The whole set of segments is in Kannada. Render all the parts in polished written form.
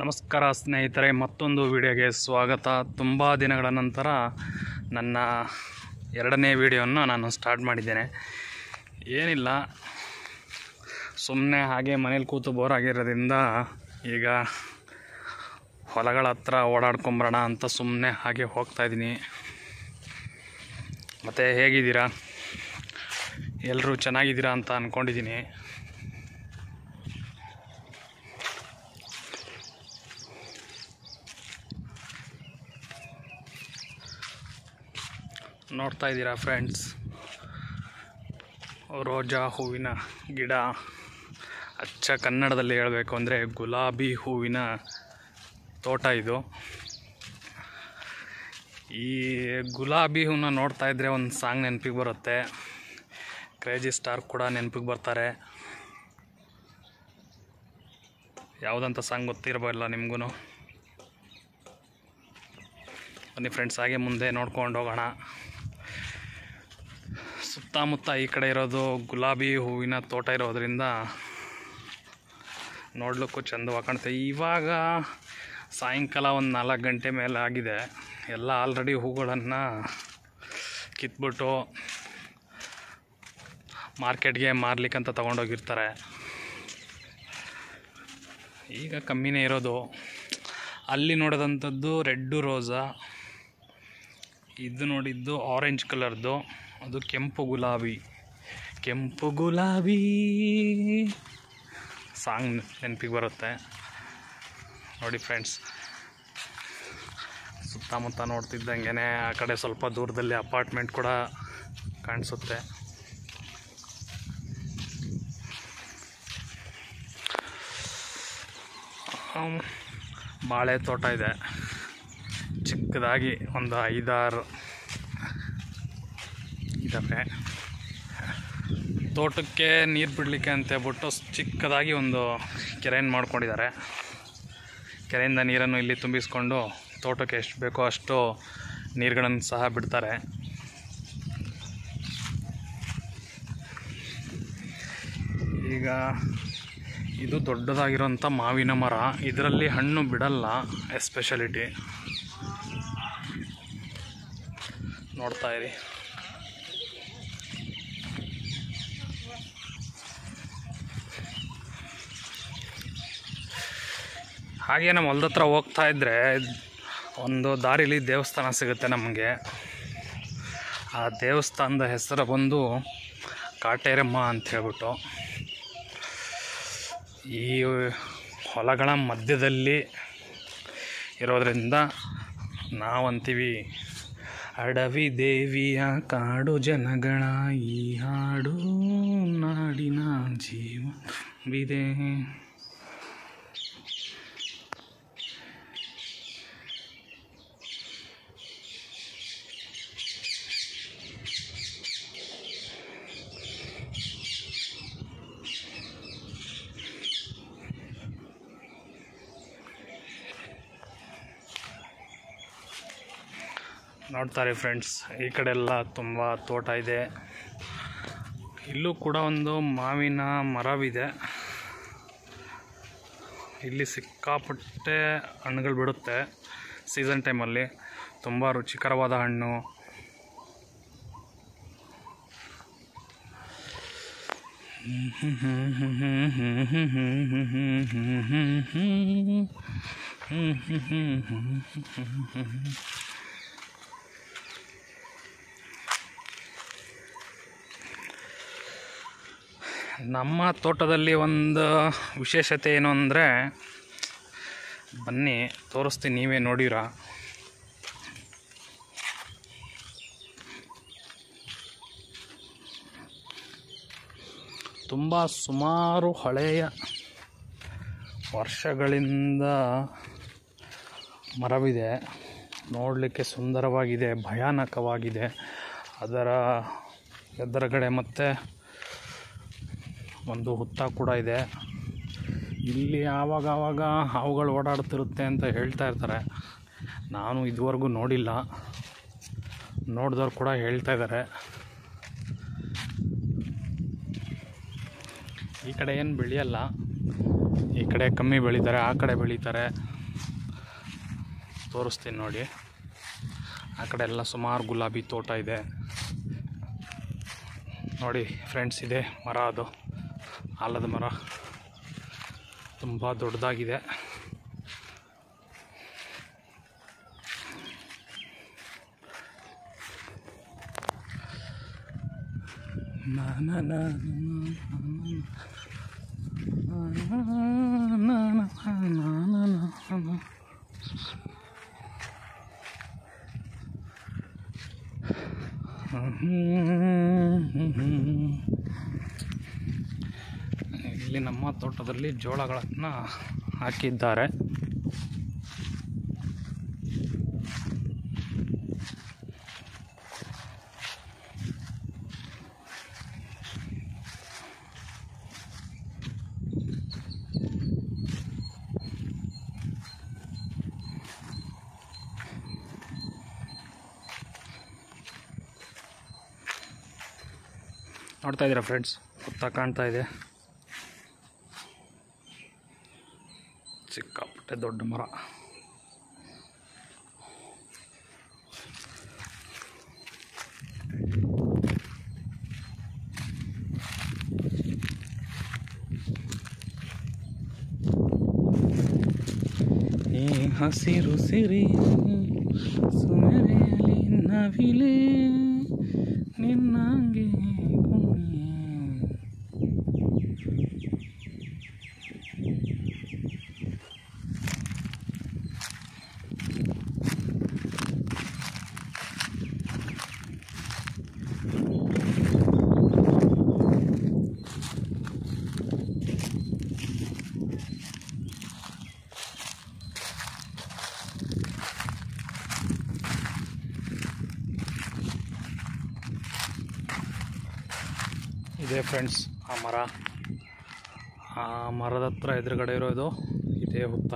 ನಮಸ್ಕಾರ ಸ್ನೇಹಿತರೆ, ಮತ್ತೊಂದು ವಿಡಿಯೋಗೆ ಸ್ವಾಗತ. ತುಂಬ ದಿನಗಳ ನಂತರ ನನ್ನ ಎರಡನೇ ವಿಡಿಯೋವನ್ನು ನಾನು ಸ್ಟಾರ್ಟ್ ಮಾಡಿದ್ದೇನೆ. ಏನಿಲ್ಲ, ಸುಮ್ಮನೆ ಹಾಗೆ ಮನೇಲಿ ಕೂತು ಬೋರ್ ಆಗಿರೋದ್ರಿಂದ ಈಗ ಹೊಲಗಳ ಹತ್ರ ಓಡಾಡ್ಕೊಂಬರೋಣ ಅಂತ ಸುಮ್ಮನೆ ಹಾಗೆ ಹೋಗ್ತಾಯಿದ್ದೀನಿ. ಮತ್ತು ಹೇಗಿದ್ದೀರಾ? ಎಲ್ಲರೂ ಚೆನ್ನಾಗಿದ್ದೀರಾ ಅಂತ ಅಂದ್ಕೊಂಡಿದ್ದೀನಿ. ನೋಡ್ತಾ ಇದ್ದೀರಾ ಫ್ರೆಂಡ್ಸ್, ರೋಜಾ ಹೂವಿನ ಗಿಡ, ಅಚ್ಚ ಕನ್ನಡದಲ್ಲಿ ಹೇಳಬೇಕು ಅಂದರೆ ಗುಲಾಬಿ ಹೂವಿನ ತೋಟ ಇದು. ಈ ಗುಲಾಬಿ ಹೂವನ್ನ ನೋಡ್ತಾ ಇದ್ದರೆ ಒಂದು ಸಾಂಗ್ ನೆನಪಿಗೆ ಬರುತ್ತೆ. ಕ್ರೇಜಿ ಸ್ಟಾರ್ ಕೂಡ ನೆನಪಿಗೆ ಬರ್ತಾರೆ. ಯಾವುದಂತ ಸಾಂಗ್ ಗೊತ್ತಿರಬಲ್ಲ ನಿಮಗೂ. ಬನ್ನಿ ಫ್ರೆಂಡ್ಸ್, ಹಾಗೆ ಮುಂದೆ ನೋಡ್ಕೊಂಡು ಹೋಗೋಣ. ಸುತ್ತಮುತ್ತ ಈ ಕಡೆ ಇರೋದು ಗುಲಾಬಿ ಹೂವಿನ ತೋಟ ಇರೋದರಿಂದ ನೋಡಲಿಕ್ಕೂ ಚೆಂದವಾಗಿ ಕಾಣುತ್ತೆ. ಇವಾಗ ಸಾಯಂಕಾಲ ಒಂದು 4 ಗಂಟೆ ಮೇಲೆ ಆಗಿದೆ. ಎಲ್ಲ ಆಲ್ರೆಡಿ ಹೂಗಳನ್ನು ಕಿತ್ಬಿಟ್ಟು ಮಾರ್ಕೆಟ್ಗೆ ಮಾರ್ಲಿಕ್ಕಂತ ತೊಗೊಂಡೋಗಿರ್ತಾರೆ. ಈಗ ಕಮ್ಮಿನೇ ಇರೋದು. ಅಲ್ಲಿ ನೋಡೋದಂಥದ್ದು ರೆಡ್ಡು ರೋಸಾ, ಇದು ನೋಡಿದ್ದು ಆರೆಂಜ್ ಕಲರ್ದು, ಅದು ಕೆಂಪು ಗುಲಾಬಿ. ಕೆಂಪು ಗುಲಾಬಿ ಸಾಂಗ್ ನೆನಪಿಗೆ ಬರುತ್ತೆ. ನೋಡಿ ಫ್ರೆಂಡ್ಸ್, ಸುತ್ತಮುತ್ತ ನೋಡ್ತಿದ್ದಂಗೆ ಆ ಕಡೆ ಸ್ವಲ್ಪ ದೂರದಲ್ಲಿ ಅಪಾರ್ಟ್ಮೆಂಟ್ ಕೂಡ ಕಾಣಿಸುತ್ತೆ. ಬಾಳೆ ತೋಟ ಇದೆ ಚಿಕ್ಕದಾಗಿ, ಒಂದು 5-6 ಇದ್ದಾವೆ. ತೋಟಕ್ಕೆ ನೀರು ಬಿಡಲಿಕ್ಕೆ ಅಂತೇಳ್ಬಿಟ್ಟು ಚಿಕ್ಕದಾಗಿ ಒಂದು ಕೆರೆಯನ್ನು ಮಾಡ್ಕೊಂಡಿದ್ದಾರೆ. ಕೆರೆಯಿಂದ ನೀರನ್ನು ಇಲ್ಲಿ ತುಂಬಿಸ್ಕೊಂಡು ತೋಟಕ್ಕೆ ಎಷ್ಟು ಬೇಕೋ ಅಷ್ಟು ನೀರುಗಳನ್ನು ಸಹ ಬಿಡ್ತಾರೆ. ಈಗ ಇದು ದೊಡ್ಡದಾಗಿರೋಂಥ ಮಾವಿನ ಮರ, ಇದರಲ್ಲಿ ಹಣ್ಣು ಬಿಡಲ್ಲ ಎಸ್ಪೆಷಾಲಿಟಿ. ನೋಡ್ತಾ ಇರಿ, ಹಾಗೆ ನಮ್ಮ ಹೊಲದ ಹತ್ರ ಹೋಗ್ತಾ ಇದ್ದರೆ ಒಂದು ದಾರಿಲಿ ದೇವಸ್ಥಾನ ಸಿಗುತ್ತೆ ನಮಗೆ. ಆ ದೇವಸ್ಥಾನದ ಹೆಸರು ಬಂದು ಕಾಟೇರಮ್ಮ ಅಂತ ಹೇಳ್ಬಿಟ್ಟು. ಈ ಹೊಲಗಳ ಮಧ್ಯದಲ್ಲಿ ಇರೋದರಿಂದ ನಾವಂತೀವಿ ಅಡವಿ ದೇವಿಯ ಕಾಡು ಜನಗಳ ಈ ಹಾಡು ನಾಡಿನ ಜೀವವಿದೆ. ನೋಡ್ತಾರೆ ಫ್ರೆಂಡ್ಸ್, ಈ ಕಡೆ ಎಲ್ಲ ತುಂಬ ತೋಟ ಇದೆ. ಇಲ್ಲೂ ಕೂಡ ಒಂದು ಮಾವಿನ ಮರವಿದೆ. ಇಲ್ಲಿ ಸಿಕ್ಕಾಪಟ್ಟೆ ಹಣ್ಣುಗಳು ಬಿಡುತ್ತೆ ಸೀಸನ್ ಟೈಮಲ್ಲಿ. ತುಂಬ ರುಚಿಕರವಾದ ಹಣ್ಣು. ನಮ್ಮ ತೋಟದಲ್ಲಿ ಒಂದು ವಿಶೇಷತೆ ಏನು ಅಂದರೆ, ಬನ್ನಿ ತೋರಿಸ್ತೀನಿ, ನೀವೇ ನೋಡಿರಾ. ತುಂಬ ಸುಮಾರು ಹಳೆಯ ವರ್ಷಗಳಿಂದ ಮರವಿದೆ. ನೋಡಲಿಕ್ಕೆ ಸುಂದರವಾಗಿದೆ, ಭಯಾನಕವಾಗಿದೆ. ಅದರ ಎದುರುಗಡೆ ಮತ್ತೆ ಒಂದು ಹುತ್ತ ಕೂಡ ಇದೆ. ಇಲ್ಲಿ ಆವಾಗವಾಗ ಹಾವುಗಳು ಓಡಾಡ್ತಿರುತ್ತೆ ಅಂತ ಹೇಳ್ತಾ ಇರ್ತಾರೆ. ನಾನು ಇದುವರೆಗೂ ನೋಡಿಲ್ಲ, ನೋಡಿದವ್ರು ಕೂಡ ಹೇಳ್ತಾ ಇದ್ದಾರೆ. ಈ ಕಡೆ ಏನು ಬೆಳೆಯಲ್ಲ, ಈ ಕಡೆ ಕಮ್ಮಿ ಬೆಳೀತಾರೆ, ಆ ಕಡೆ ಬೆಳೀತಾರೆ. ತೋರಿಸ್ತೀನಿ ನೋಡಿ, ಆ ಕಡೆ ಎಲ್ಲ ಸುಮಾರು ಗುಲಾಬಿ ತೋಟ ಇದೆ ನೋಡಿ ಫ್ರೆಂಡ್ಸ್. ಇದೆ ಮರ, ಅದು ಆಲದ ಮರ, ತುಂಬ ದೊಡ್ಡದಾಗಿದೆ. ಇಲ್ಲಿ ನಮ್ಮ ತೋಟದಲ್ಲಿ ಜೋಳಗಳನ್ನು ಹಾಕಿದ್ದಾರೆ. ನೋಡ್ತಾ ಇದ್ದೀರಾ ಫ್ರೆಂಡ್ಸ್, ಹೊತ್ತ ಕಾಣ್ತಾ ಇದೆ. ಸಿಕ್ಕಾಪಟ್ಟೆ ದೊಡ್ಡ ಮರ. ಈ ಹಸಿರು ಸಿರಿ ಸುಮರೆಯಲ್ಲಿ ನವಿಲೆ ನಿನ್ನಂಗೆ ಇದೆ ಫ್ರೆಂಡ್ಸ್ ಆ ಮರ. ಆ ಮರದ ಹತ್ರ ಎದುರುಗಡೆ ಇರೋದು ಇದೇ ಹುತ್ತ.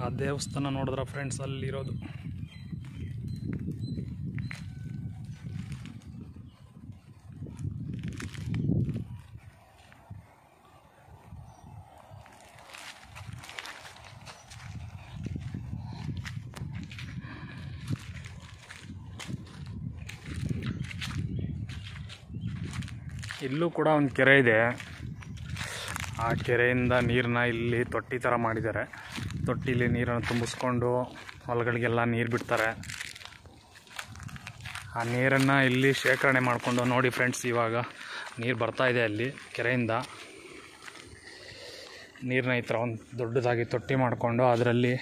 ಆ ದೇವಸ್ಥಾನ ನೋಡಿದ್ರ ಫ್ರೆಂಡ್ಸ್, ಅಲ್ಲಿರೋದು. ಇಲ್ಲೂ ಕೂಡ ಒಂದು ಕೆರೆ ಇದೆ. ಆ ಕೆರೆಯಿಂದ ನೀರನ್ನ ಇಲ್ಲಿ ತೊಟ್ಟಿ ಥರ ಮಾಡಿದ್ದಾರೆ. ತೊಟ್ಟಿಲಿ ನೀರನ್ನು ತುಂಬಿಸ್ಕೊಂಡು ಹೊಲಗಳಿಗೆಲ್ಲ ನೀರು ಬಿಡ್ತಾರೆ. ಆ ನೀರನ್ನು ಇಲ್ಲಿ ಶೇಖರಣೆ ಮಾಡಿಕೊಂಡು ನೋಡಿ ಫ್ರೆಂಡ್ಸ್, ಇವಾಗ ನೀರು ಬರ್ತಾಯಿದೆ ಅಲ್ಲಿ ಕೆರೆಯಿಂದ. ನೀರನ್ನ ಈ ಥರ ಒಂದು ದೊಡ್ಡದಾಗಿ ತೊಟ್ಟಿ ಮಾಡಿಕೊಂಡು ಅದರಲ್ಲಿ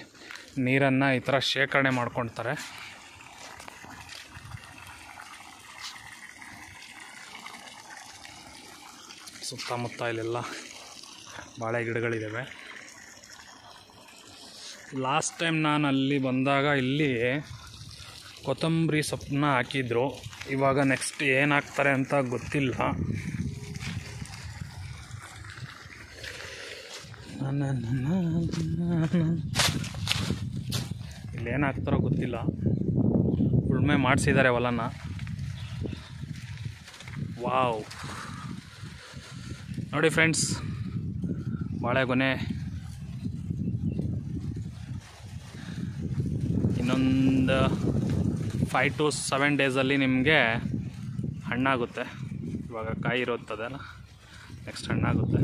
ನೀರನ್ನು ಈ ಥರ ಶೇಖರಣೆ ಮಾಡ್ಕೊಳ್ತಾರೆ. ಸುತ್ತಮುತ್ತ ಇಲ್ಲೆಲ್ಲ ಬಾಳೆ ಗಿಡಗಳಿದ್ದಾವೆ. ಲಾಸ್ಟ್ ಟೈಮ್ ನಾನು ಅಲ್ಲಿ ಬಂದಾಗ ಇಲ್ಲಿ ಕೊತ್ತಂಬರಿ ಸೊಪ್ಪನ್ನ ಹಾಕಿದ್ರು. ಇವಾಗ ನೆಕ್ಸ್ಟ್ ಏನು ಹಾಕ್ತಾರೆ ಅಂತ ಗೊತ್ತಿಲ್ಲ. ಇಲ್ಲೇನು ಹಾಕ್ತಾರೋ ಗೊತ್ತಿಲ್ಲ. ಉಳುಮೆ ಮಾಡಿಸಿದ್ದಾರೆ ಹೊಲನ. ವಾವ್ ನೋಡಿ ಫ್ರೆಂಡ್ಸ್, ಬಾಳೆಗೊನೆ ಇನ್ನೊಂದು 5 to 7 ಡೇಸಲ್ಲಿ ನಿಮಗೆ ಹಣ್ಣಾಗುತ್ತೆ. ಇವಾಗ ಕಾಯಿ ಇರುತ್ತದಲ್ಲ, ನೆಕ್ಸ್ಟ್ ಹಣ್ಣಾಗುತ್ತೆ.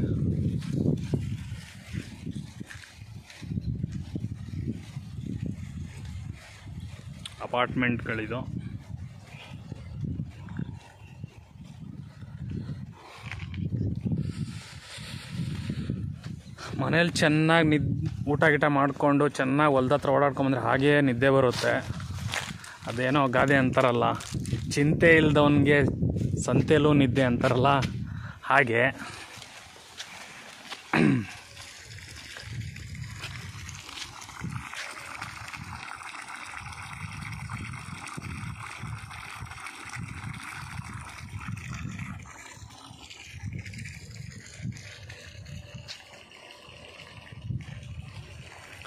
ಅಪಾರ್ಟ್ಮೆಂಟ್ಗಳಿದು. ಮನೇಲಿ ಚೆನ್ನಾಗಿ ಊಟ ಗೀಟ ಮಾಡಿಕೊಂಡು ಚೆನ್ನಾಗಿ ಹೊಲ್ದ ಹತ್ರ ಓಡಾಡ್ಕೊಂಬಂದ್ರೆ ಹಾಗೇ ನಿದ್ದೆ ಬರುತ್ತೆ. ಅದೇನೋ ಗಾದೆ ಅಂತಾರಲ್ಲ, ಚಿಂತೆ ಇಲ್ದವನಿಗೆ ಸಂತೆಲೂ ನಿದ್ದೆ ಅಂತಾರಲ್ಲ ಹಾಗೆ.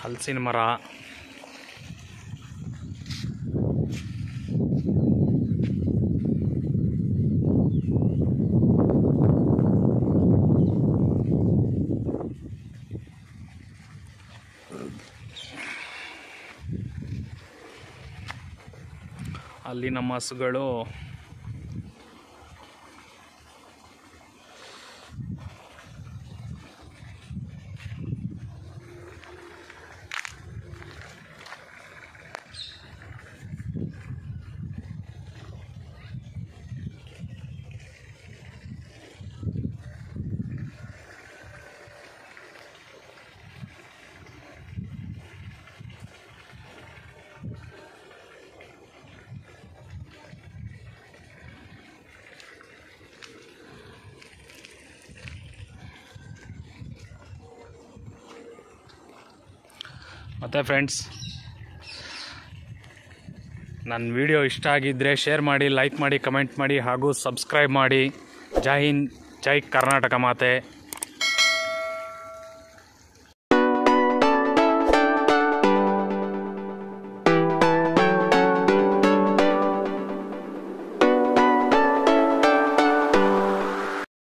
ಹಲಸಿನ ಮರ, ಅಲ್ಲಿನ ಮಸುಗಳು मत फ्रेंड्स नन्न वीडियो इष्ट आगिद्रे शेर माडि लाइक माडि कमेंट माडि हागू सब्सक्राइब माडि जय हिंद जय कर्नाटक माते।